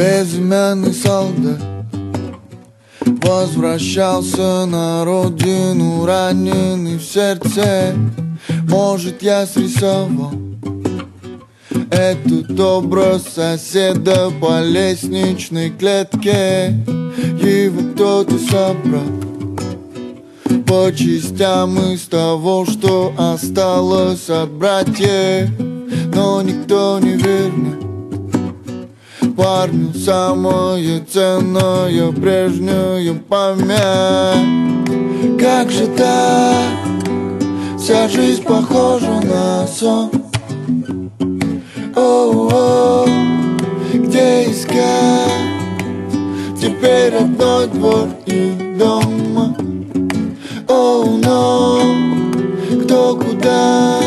безымянный солдат. Возвращался на родину, раненый в сердце. Может, я срисовал этот образ соседа по лестничной клетке. Его кто-то собрал по частям из того, что осталось от братьев. Но никто не вернет парню самое ценное, прежнюю память. Как же так? Вся жизнь похожа на сон. О-о-о, где искать? Теперь родной двор и дома. Оу, но кто куда,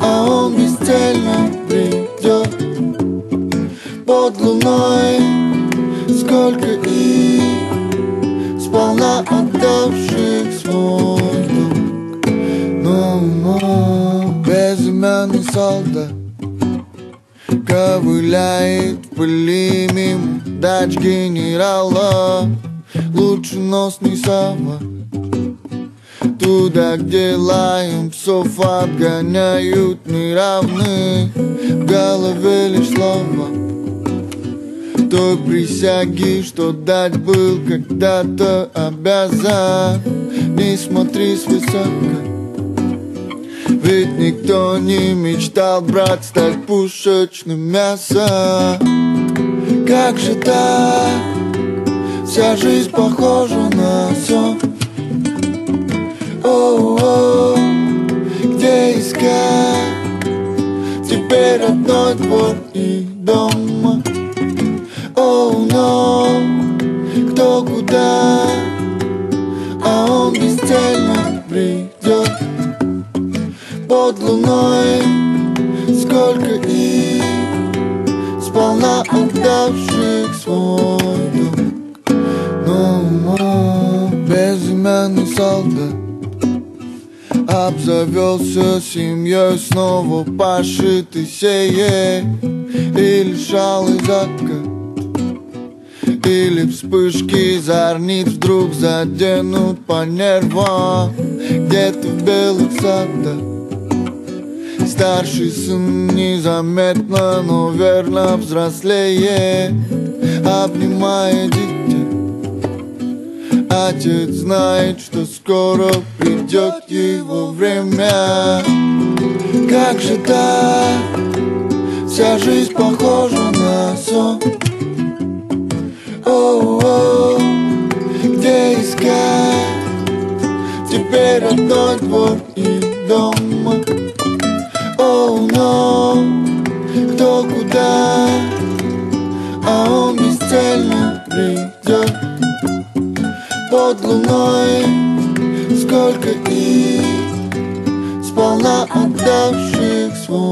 а он бесцельно придет. Под луной сколько их, сполна отдавших свой дух. Но безымянный солдат ковыляет в пыли мимо дач генерала. Лучше нос не совать туда, где лаем псов обгоняют неравны. В голове лишь слова той присяги, что дать был когда-то обязан. Не смотри свысока, ведь никто не мечтал, брат, стать пушечным мясом. Как же так? Вся жизнь похожа на сон. О-о-о, где искать? Теперь родной двор и дома. О, но кто куда, а он бесцельно придет. Под луной сколько их, сполна отдавших свой дух. Но безымянный солдат обзавелся семьей, снова пашет и сеет. Или шал и задка, или вспышки зорниц вдруг заденут по нервам. Где-то в белых садах старший сын незаметно, но верно взрослеет, обнимая дитя. Отец знает, что скоро придет его время. Как же так? Вся жизнь похожа на сон. О-о-о, где искать? Теперь родной двор и дома. О, но кто куда, а он бесцельно придет. Под луной сколько их, сполна отдавших свой.